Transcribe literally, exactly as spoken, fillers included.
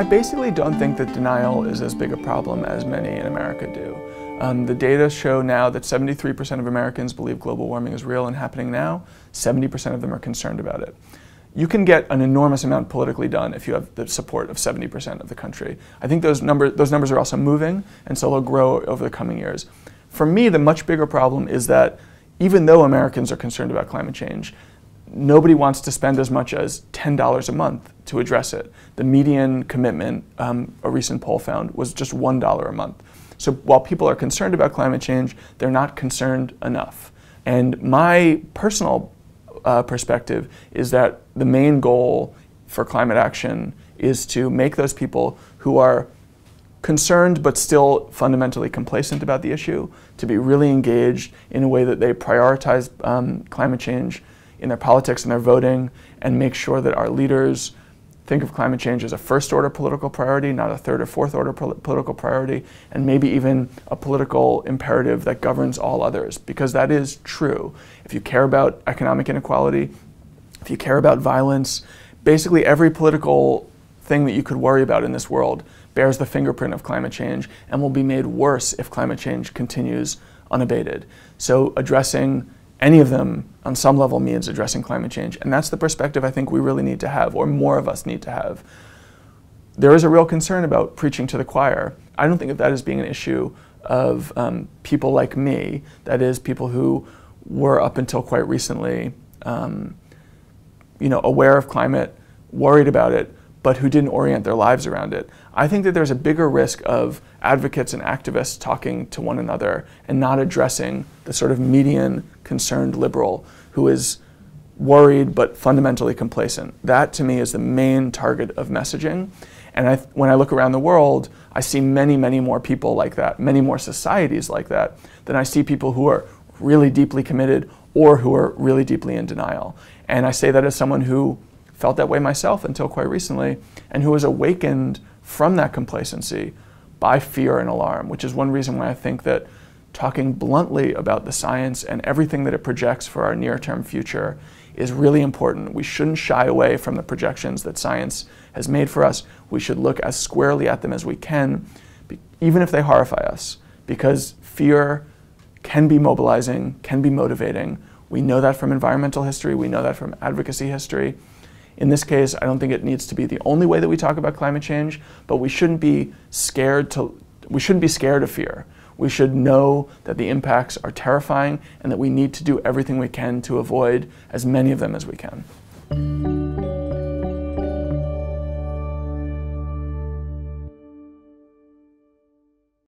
I basically don't think that denial is as big a problem as many in America do. Um, the data show now that seventy-three percent of Americans believe global warming is real and happening now. seventy percent of them are concerned about it. You can get an enormous amount politically done if you have the support of seventy percent of the country. I think those, number, those numbers are also moving, and so they'll grow over the coming years. For me, the much bigger problem is that even though Americans are concerned about climate change, nobody wants to spend as much as ten dollars a month to address it. The median commitment, um, a recent poll found, was just one dollar a month. So while people are concerned about climate change, they're not concerned enough. And my personal uh, perspective is that the main goal for climate action is to make those people who are concerned but still fundamentally complacent about the issue to be really engaged in a way that they prioritize um, climate change in their politics and their voting, and make sure that our leaders think of climate change as a first-order political priority, not a third or fourth-order pol political priority, and maybe even a political imperative that governs all others, because that is true. If you care about economic inequality, if you care about violence, basically every political thing that you could worry about in this world bears the fingerprint of climate change and will be made worse if climate change continues unabated. So addressing any of them on some level means addressing climate change. And that's the perspective I think we really need to have, or more of us need to have. There is a real concern about preaching to the choir. I don't think of that as being an issue of um, people like me, that is, people who were up until quite recently um, you know, aware of climate, worried about it, but who didn't orient their lives around it. I think that there's a bigger risk of advocates and activists talking to one another and not addressing the sort of median concerned liberal who is worried but fundamentally complacent. That, to me, is the main target of messaging. And I, when I look around the world, I see many, many more people like that, many more societies like that, than I see people who are really deeply committed or who are really deeply in denial. And I say that as someone who felt that way myself until quite recently, and who was awakened from that complacency by fear and alarm, which is one reason why I think that talking bluntly about the science and everything that it projects for our near-term future is really important. We shouldn't shy away from the projections that science has made for us. We should look as squarely at them as we can, even if they horrify us, because fear can be mobilizing, can be motivating. We know that from environmental history. We know that from advocacy history. In this case, I don't think it needs to be the only way that we talk about climate change, but we shouldn't be scared to, we shouldn't be scared of fear. We should know that the impacts are terrifying and that we need to do everything we can to avoid as many of them as we can.